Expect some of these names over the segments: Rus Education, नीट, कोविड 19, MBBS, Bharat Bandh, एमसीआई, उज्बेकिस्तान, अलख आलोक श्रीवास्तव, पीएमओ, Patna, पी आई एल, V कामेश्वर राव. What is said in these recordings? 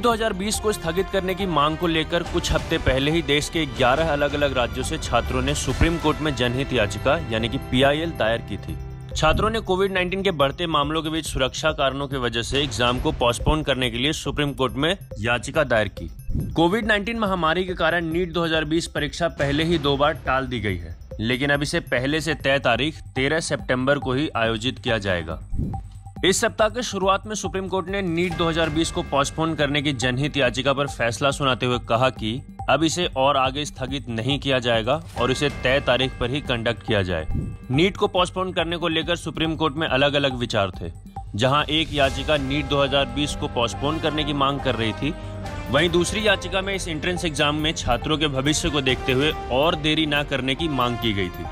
नीट 2020 को स्थगित करने की मांग को लेकर कुछ हफ्ते पहले ही देश के 11 अलग अलग राज्यों से छात्रों ने सुप्रीम कोर्ट में जनहित याचिका यानी कि PIL दायर की थी। छात्रों ने कोविड 19 के बढ़ते मामलों के बीच सुरक्षा कारणों की वजह से एग्जाम को पोस्टपोन करने के लिए सुप्रीम कोर्ट में याचिका दायर की। कोविड 19 महामारी के कारण नीट 2020 परीक्षा पहले ही 2 बार टाल दी गई है, लेकिन अब इसे पहले से तय तारीख 13 सितंबर को ही आयोजित किया जाएगा। इस सप्ताह के शुरुआत में सुप्रीम कोर्ट ने नीट 2020 को पोस्टपोन करने की जनहित याचिका पर फैसला सुनाते हुए कहा कि अब इसे और आगे स्थगित नहीं किया जाएगा और इसे तय तारीख पर ही कंडक्ट किया जाए। नीट को पोस्टपोन करने को लेकर सुप्रीम कोर्ट में अलग अलग विचार थे। जहां एक याचिका नीट 2020 को पोस्टपोन करने की मांग कर रही थी, वहीं दूसरी याचिका में इस एंट्रेंस एग्जाम में छात्रों के भविष्य को देखते हुए और देरी न करने की मांग की गई थी।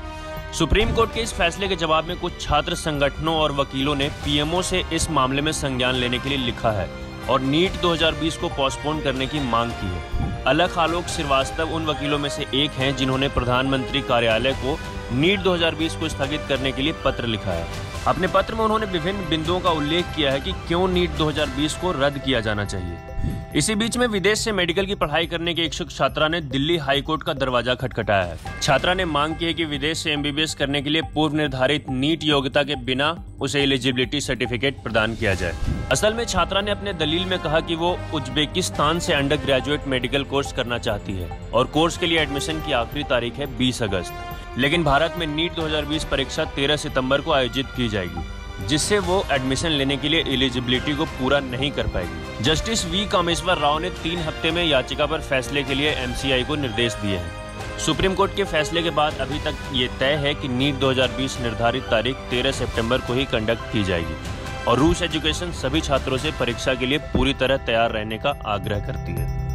सुप्रीम कोर्ट के इस फैसले के जवाब में कुछ छात्र संगठनों और वकीलों ने PMO से इस मामले में संज्ञान लेने के लिए लिखा है और नीट 2020 को पोस्टपोन करने की मांग की है। अलख आलोक श्रीवास्तव उन वकीलों में से एक हैं जिन्होंने प्रधानमंत्री कार्यालय को नीट 2020 को स्थगित करने के लिए पत्र लिखा है। अपने पत्र में उन्होंने विभिन्न बिंदुओं का उल्लेख किया है कि क्यों नीट 2020 को रद्द किया जाना चाहिए। इसी बीच में विदेश से मेडिकल की पढ़ाई करने के इच्छुक छात्रा ने दिल्ली हाईकोर्ट का दरवाजा खटखटाया है। छात्रा ने मांग की है कि विदेश से MBBS करने के लिए पूर्व निर्धारित नीट योग्यता के बिना उसे एलिजिबिलिटी सर्टिफिकेट प्रदान किया जाए। असल में छात्रा ने अपने दलील में कहा कि वो उज्बेकिस्तान से अंडर ग्रेजुएट मेडिकल कोर्स करना चाहती है और कोर्स के लिए एडमिशन की आखिरी तारीख है 20 अगस्त, लेकिन भारत में नीट 2020 परीक्षा 13 सितम्बर को आयोजित की जाएगी, जिससे वो एडमिशन लेने के लिए एलिजिबिलिटी को पूरा नहीं कर पाएगी। जस्टिस V कामेश्वर राव ने 3 हफ्ते में याचिका पर फैसले के लिए MCI को निर्देश दिए हैं। सुप्रीम कोर्ट के फैसले के बाद अभी तक ये तय है कि नीट 2020 निर्धारित तारीख 13 सितंबर को ही कंडक्ट की जाएगी और रूस एजुकेशन सभी छात्रों से परीक्षा के लिए पूरी तरह तैयार रहने का आग्रह करती है।